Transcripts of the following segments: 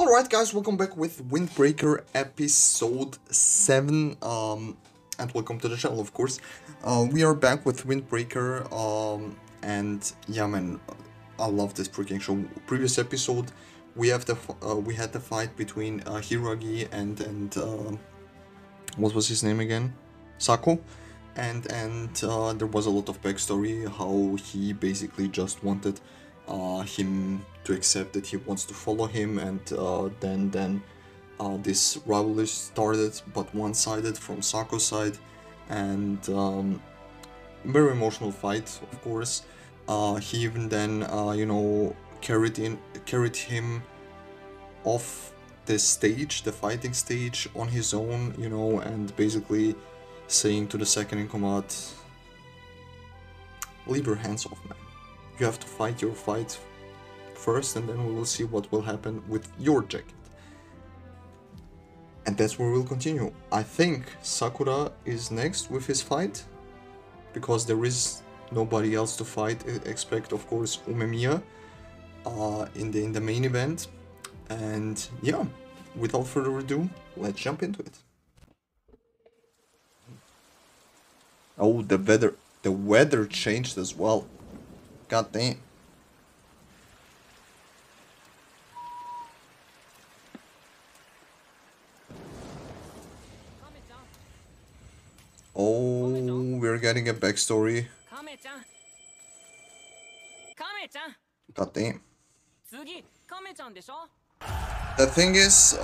Alright guys, welcome back with Windbreaker episode 7, and welcome to the channel, of course. We are back with Windbreaker, and yeah man, I love this freaking show. Previous episode, we had the fight between Hiragi and what was his name again? Saku. And there was a lot of backstory, how he basically just wanted him to accept that he wants to follow him, and then this rivalry started, but one-sided from Saku's side, and very emotional fight, of course. He even then, you know, carried him off the stage, the fighting stage, on his own, you know, and basically saying to the second in command, "Leave your hands off, man. You have to fight your fight first, and then we will see what will happen with your jacket." And that's where we'll continue. I think Sakura is next with his fight, because there is nobody else to fight, except of course Umemiya in the main event. And yeah, without further ado, let's jump into it. Oh, the weather changed as well. God damn. Oh, we're getting a backstory. God damn. The thing is,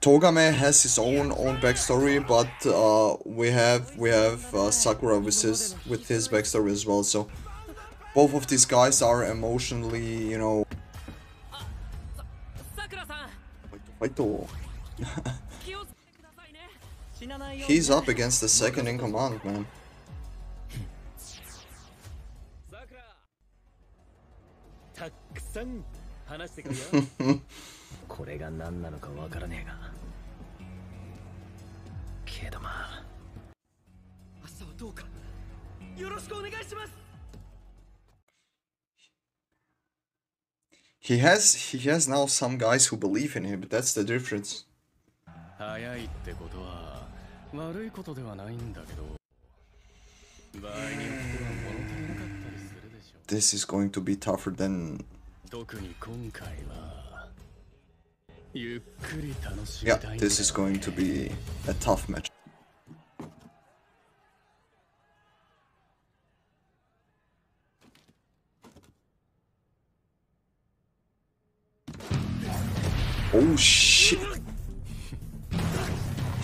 Togame has his own backstory, but we have Sakura with his backstory as well. So both of these guys are emotionally, you know. He's up against the second in command, man. He has now some guys who believe in him, but that's the difference. This is going to be tougher than... Yeah, this is going to be a tough match. Oh shit!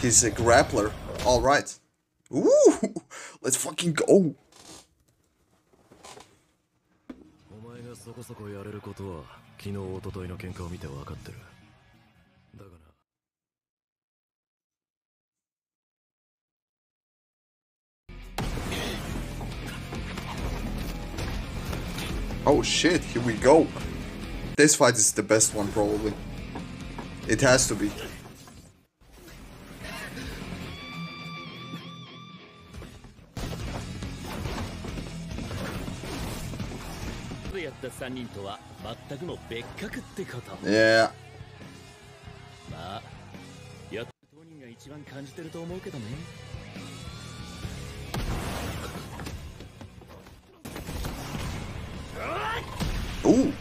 He's a grappler. Alright. Ooh! Let's fucking go! Oh shit, here we go. This fight is the best one, probably. It has to be. Yeah. Ooh.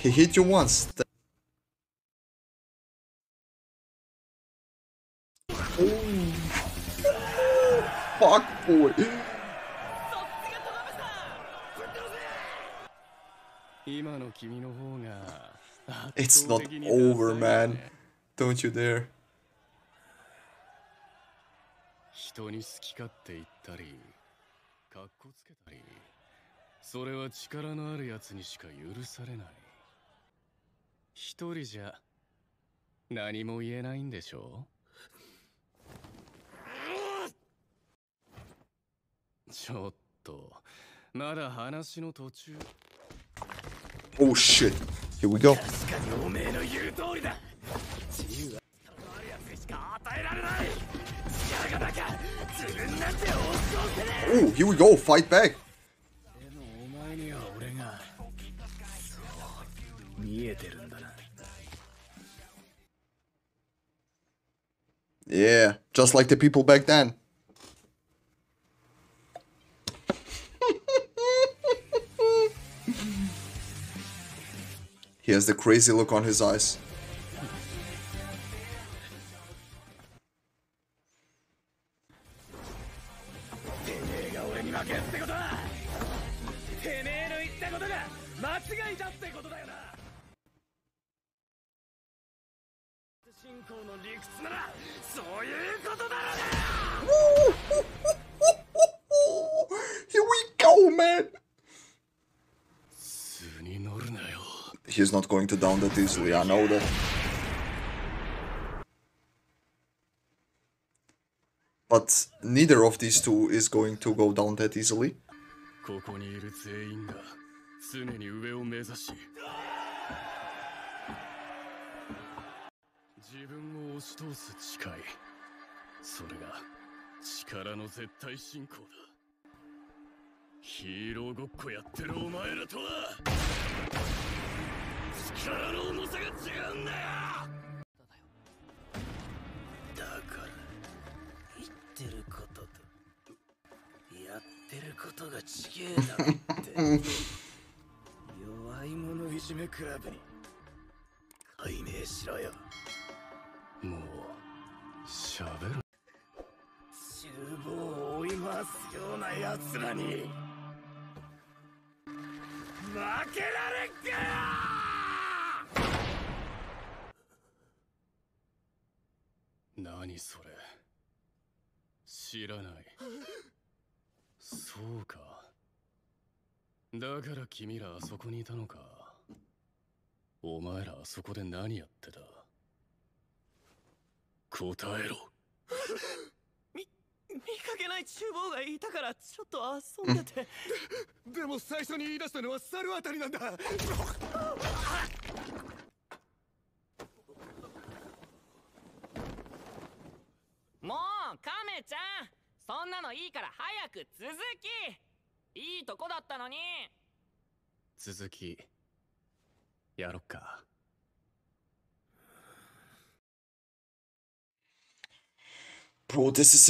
He hit you once. Oh. Fuck boy. It's not over, man. Don't you dare. Oh shit. Here we go. Oh, here we go. Fight back. Yeah, just like the people back then. He has the crazy look on his eyes. Here we go, man. He's not going to down that easily, I know that. But neither of these two is going to go down that easily. Bro, this is a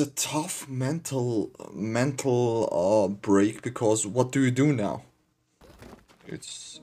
tough mental break, because what do you do now? It's...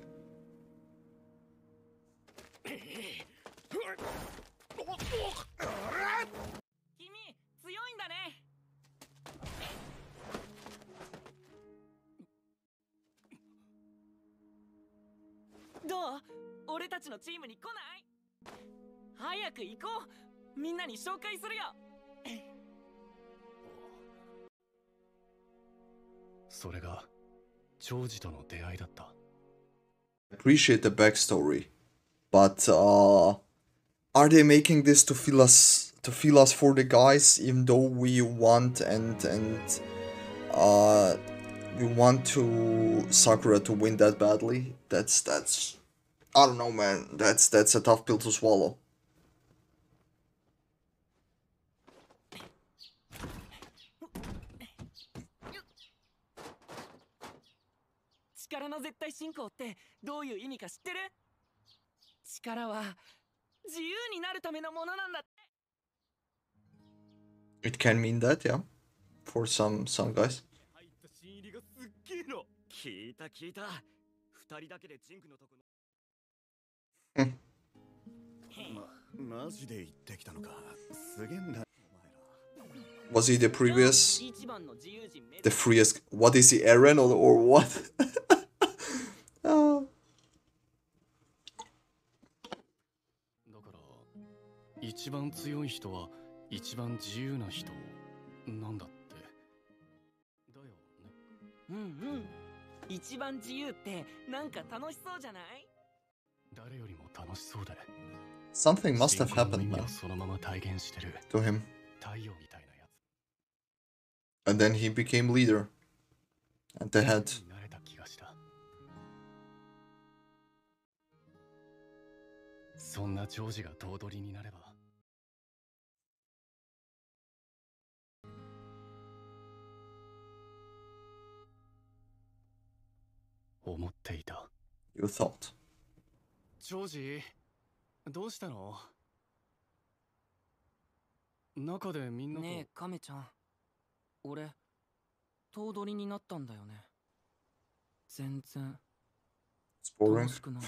Appreciate the backstory, but are they making this to feel us for the guys, even though we want to Sakura to win that badly? That's I don't know, man. That's a tough pill to swallow. It can mean that, yeah, for some guys. Was he the previous? The freest? What is he, Eren or what? Something must have happened, man, to him. And then he became leader. And they had... そんなジョージが頭取になれば。思っていた。You thought. ジョージ、どうしたの？中でみんなと。ねえ、カメちゃん。俺、頭取になったんだよね。全然。It's boring.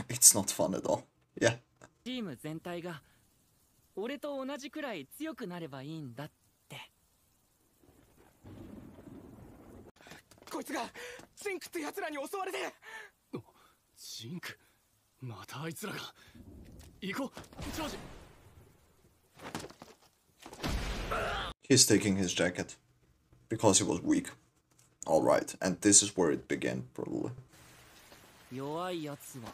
It's not fun at all. Yeah. チーム全体が俺と同じくらい強くなればいいんだって。こいつがジンクって奴らに襲われて。ジンク、またあいつらが。行こう、ジョージ。He's taking his jacket because he was weak. All right, and this is where it began, probably. 弱いやつは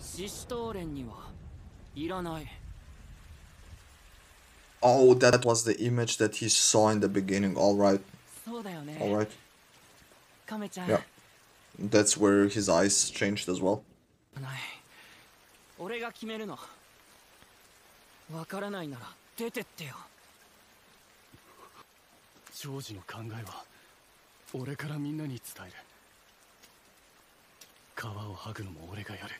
シシトーレンにはいらない。 Oh, that was the image that he saw in the beginning. All right. All right. Yeah. That's where his eyes changed as well. 俺が決めるの。わからないなら出てってよ。ジョージの考えは俺からみんなに伝える。皮を剥ぐのも俺がやる。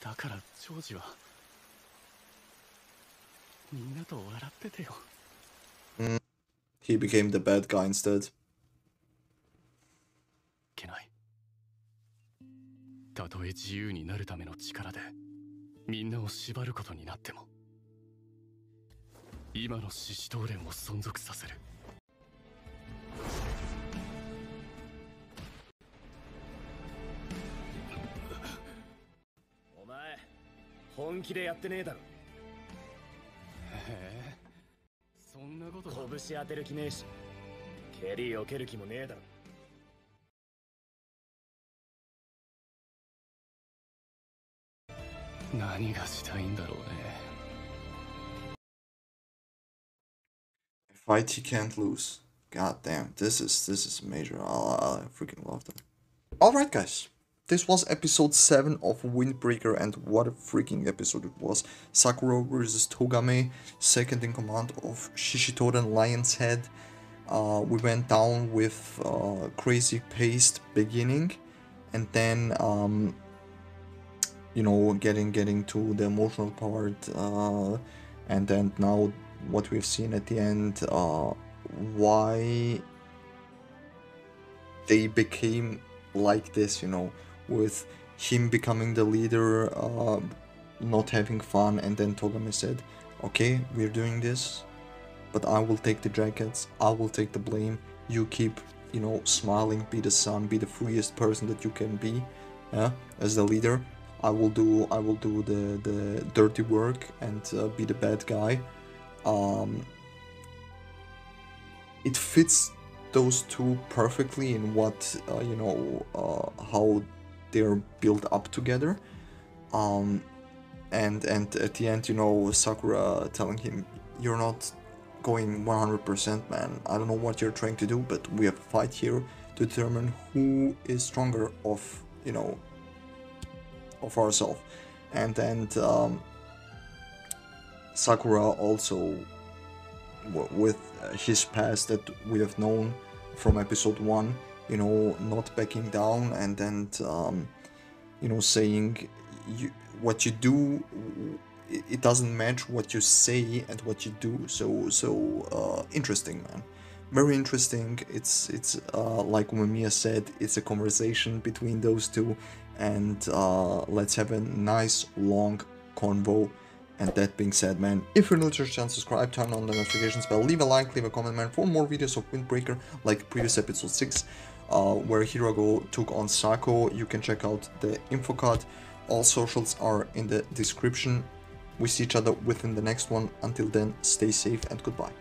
だからジョージはみんなと笑っててよ。Mm. He became the bad guy instead. けない。たとえ自由になるための力でみんなを縛ることになっても今のシシトーレンを存続させる。お前本気でやってねえだろ。へえ、そんなこと拳当てる気ねえし蹴り避ける気もねえだろ。何がしたいんだろうね。Fight he can't lose. God damn, this is major. I freaking love that. All right, guys, this was episode 7 of Windbreaker, and what a freaking episode it was! Sakura versus Togame, second in command of Shishitoren Lion's Head. We went down with crazy paced beginning, and then you know, getting to the emotional part, and then now. What we've seen at the end, why they became like this, you know, with him becoming the leader, not having fun, and then Togame said, okay, we're doing this, but I will take the jackets, I will take the blame, you keep, you know, smiling, be the sun, be the freest person that you can be, yeah, as the leader, I will do the dirty work and be the bad guy. It fits those two perfectly in what you know, how they're built up together, and at the end, you know, Sakura telling him, "You're not going 100%, man. I don't know what you're trying to do, but we have a fight here to determine who is stronger of, you know, of ourselves," and Sakura also, with his past that we have known from episode 1, you know, not backing down, and then, you know, saying what you do, it doesn't match what you say and what you do. So interesting, man. Very interesting. It's like Umemiya said, it's a conversation between those two, and let's have a nice long convo. And that being said, man, if you're new to the channel, subscribe, turn on the notifications bell, leave a like, leave a comment, man, for more videos of Windbreaker, like previous episode 6, where Hiragi took on Saku. You can check out the info card. All socials are in the description. We see each other within the next one. Until then, stay safe and goodbye.